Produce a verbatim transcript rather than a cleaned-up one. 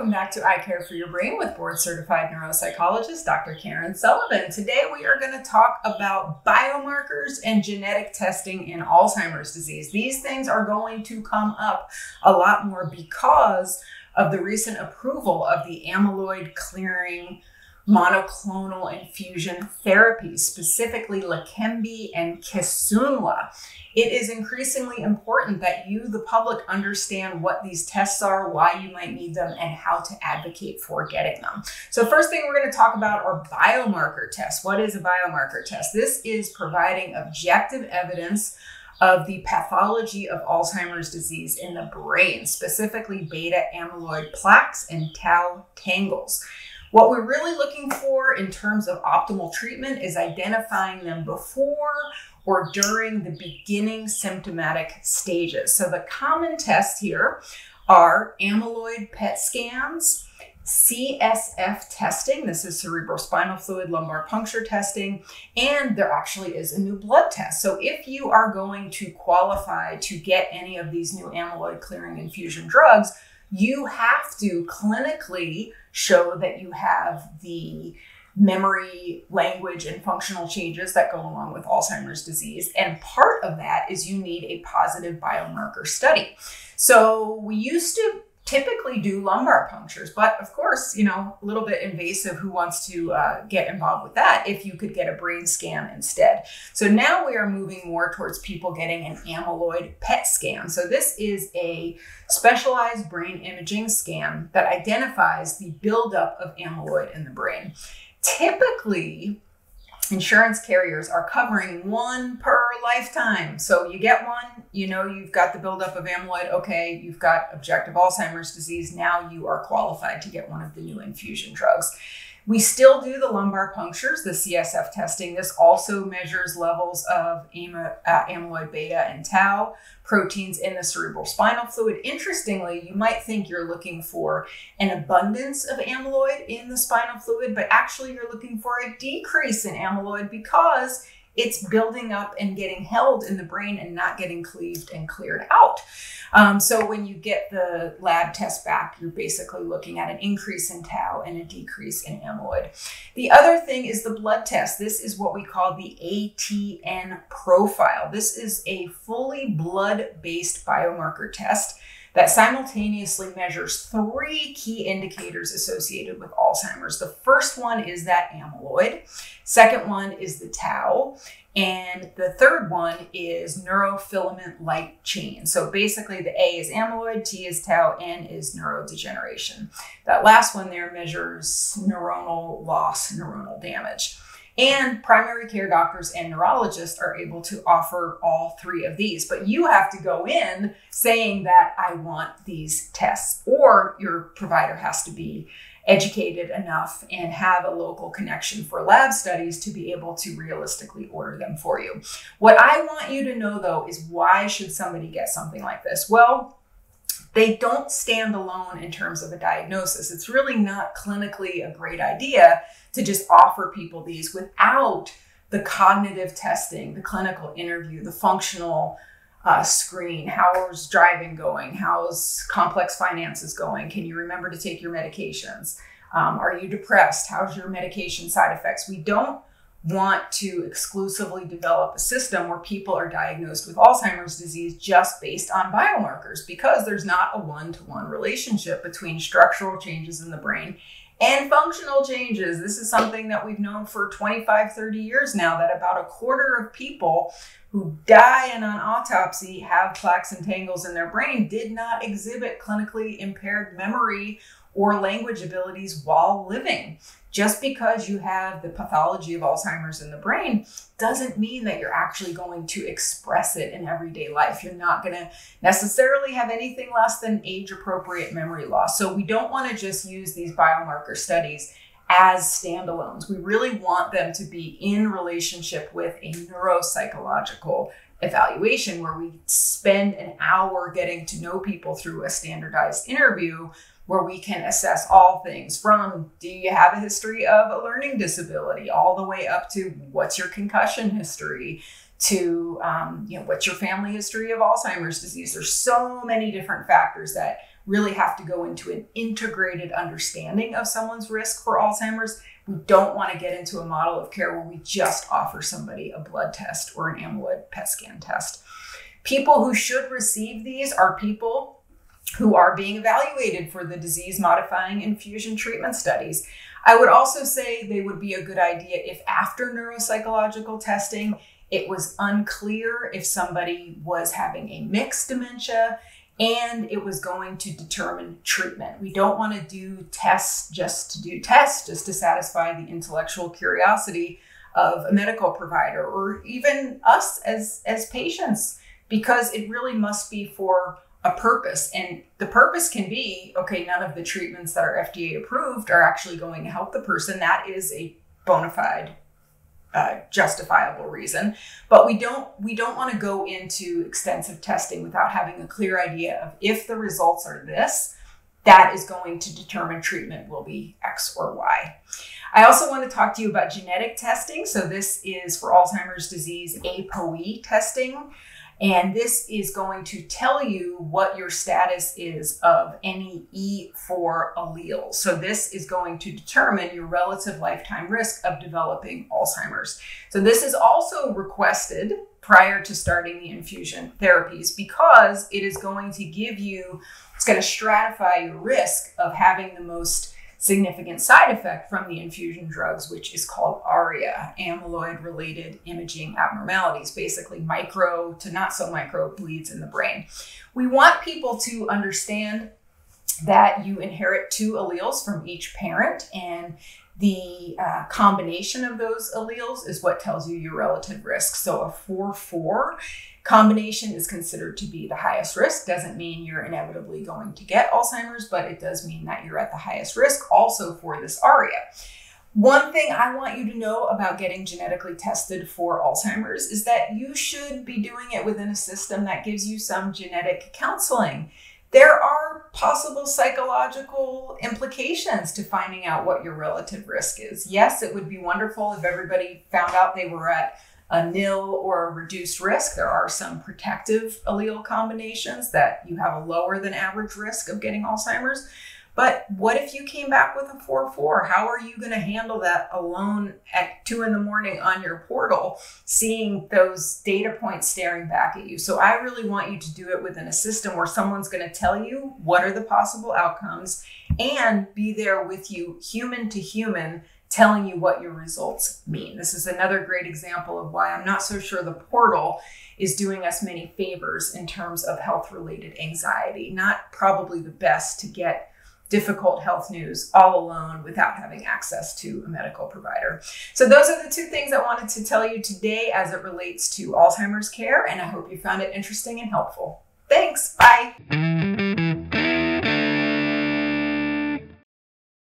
welcome back to I Care for Your Brain with board-certified neuropsychologist, Doctor Karen Sullivan. Today we are going to talk about biomarkers and genetic testing in Alzheimer's disease. These things are going to come up a lot more because of the recent approval of the amyloid clearing monoclonal infusion therapies, specifically Lekembi and Kisunla. It is increasingly important that you, the public, understand what these tests are, why you might need them, and how to advocate for getting them. So first thing we're going to talk about are biomarker tests. What is a biomarker test? This is providing objective evidence of the pathology of Alzheimer's disease in the brain, specifically beta amyloid plaques and tau tangles. What we're really looking for in terms of optimal treatment is identifying them before or during the beginning symptomatic stages. So the common tests here are amyloid P E T scans, C S F testing, this is cerebrospinal fluid lumbar puncture testing, and there actually is a new blood test. So if you are going to qualify to get any of these new amyloid clearing infusion drugs, you have to clinically show that you have the memory, language, and functional changes that go along with Alzheimer's disease. And part of that is you need a positive biomarker study. So we used to typically do lumbar punctures, but of course, you know, a little bit invasive. Who wants to uh, get involved with that if you could get a brain scan instead? So now we are moving more towards people getting an amyloid P E T scan. So this is a specialized brain imaging scan that identifies the buildup of amyloid in the brain. Typically, insurance carriers are covering one per lifetime. So you get one, you know, you've got the buildup of amyloid. Okay, you've got objective Alzheimer's disease. Now you are qualified to get one of the new infusion drugs. We still do the lumbar punctures, the C S F testing. This also measures levels of amyloid beta and tau proteins in the cerebrospinal fluid. Interestingly, you might think you're looking for an abundance of amyloid in the spinal fluid, but actually you're looking for a decrease in amyloid because it's building up and getting held in the brain and not getting cleaved and cleared out. Um, so when you get the lab test back, you're basically looking at an increase in tau and a decrease in amyloid. The other thing is the blood test. This is what we call the A T N profile. This is a fully blood-based biomarker test that simultaneously measures three key indicators associated with Alzheimer's. The first one is that amyloid, second one is the tau, and the third one is neurofilament light chain. So basically the A is amyloid, T is tau, N is neurodegeneration. That last one there measures neuronal loss, neuronal damage. And primary care doctors and neurologists are able to offer all three of these. But you have to go in saying that I want these tests, or your provider has to be educated enough and have a local connection for lab studies to be able to realistically order them for you. What I want you to know, though, is why should somebody get something like this? Well, they don't stand alone in terms of a diagnosis. It's really not clinically a great idea to just offer people these without the cognitive testing, the clinical interview, the functional uh, screen. How's driving going? How's complex finances going? Can you remember to take your medications? Um, are you depressed? How's your medication side effects? We don't want to exclusively develop a system where people are diagnosed with Alzheimer's disease just based on biomarkers, because there's not a one-to-one relationship between structural changes in the brain and functional changes. This is something that we've known for twenty-five, thirty years now, that about a quarter of people who die in an autopsy have plaques and tangles in their brain did not exhibit clinically impaired memory or language abilities while living. Just because you have the pathology of Alzheimer's in the brain doesn't mean that you're actually going to express it in everyday life. You're not going to necessarily have anything less than age-appropriate memory loss. So we don't want to just use these biomarker studies as standalones. We really want them to be in relationship with a neuropsychological evaluation where we spend an hour getting to know people through a standardized interview, where we can assess all things from, do you have a history of a learning disability, all the way up to what's your concussion history, to um, you know, what's your family history of Alzheimer's disease. There's so many different factors that really have to go into an integrated understanding of someone's risk for Alzheimer's. We don't want to get into a model of care where we just offer somebody a blood test or an amyloid P E T scan test. People who should receive these are people who are being evaluated for the disease-modifying infusion treatment studies. I would also say they would be a good idea if after neuropsychological testing, it was unclear if somebody was having a mixed dementia and it was going to determine treatment. We don't want to do tests just to do tests, just to satisfy the intellectual curiosity of a medical provider or even us as, as patients, because it really must be for a purpose. And the purpose can be, okay, none of the treatments that are F D A approved are actually going to help the person. That is a bona fide, uh, justifiable reason. But we don't, we don't want to go into extensive testing without having a clear idea of if the results are this, that is going to determine treatment will be X or Y. I also want to talk to you about genetic testing. So this is for Alzheimer's disease, A P O E testing. And this is going to tell you what your status is of any E four allele. So this is going to determine your relative lifetime risk of developing Alzheimer's. So this is also requested prior to starting the infusion therapies because it is going to give you, it's going to stratify your risk of having the most significant side effect from the infusion drugs, which is called ARIA, amyloid-related imaging abnormalities, basically micro to not so micro bleeds in the brain. We want people to understand that you inherit two alleles from each parent, and the uh, combination of those alleles is what tells you your relative risk. So a four four combination is considered to be the highest risk. Doesn't mean you're inevitably going to get Alzheimer's, but it does mean that you're at the highest risk also for this ARIA. One thing I want you to know about getting genetically tested for Alzheimer's is that you should be doing it within a system that gives you some genetic counseling. There are possible psychological implications to finding out what your relative risk is. Yes, it would be wonderful if everybody found out they were at a nil or a reduced risk. There are some protective allele combinations that you have a lower than average risk of getting Alzheimer's. But what if you came back with a four four? How are you going to handle that alone at two in the morning on your portal, seeing those data points staring back at you? So I really want you to do it within a system where someone's going to tell you what are the possible outcomes and be there with you human to human, telling you what your results mean. This is another great example of why I'm not so sure the portal is doing us many favors in terms of health-related anxiety. Not probably the best to get difficult health news all alone without having access to a medical provider. So those are the two things I wanted to tell you today as it relates to Alzheimer's care, and I hope you found it interesting and helpful. Thanks, bye.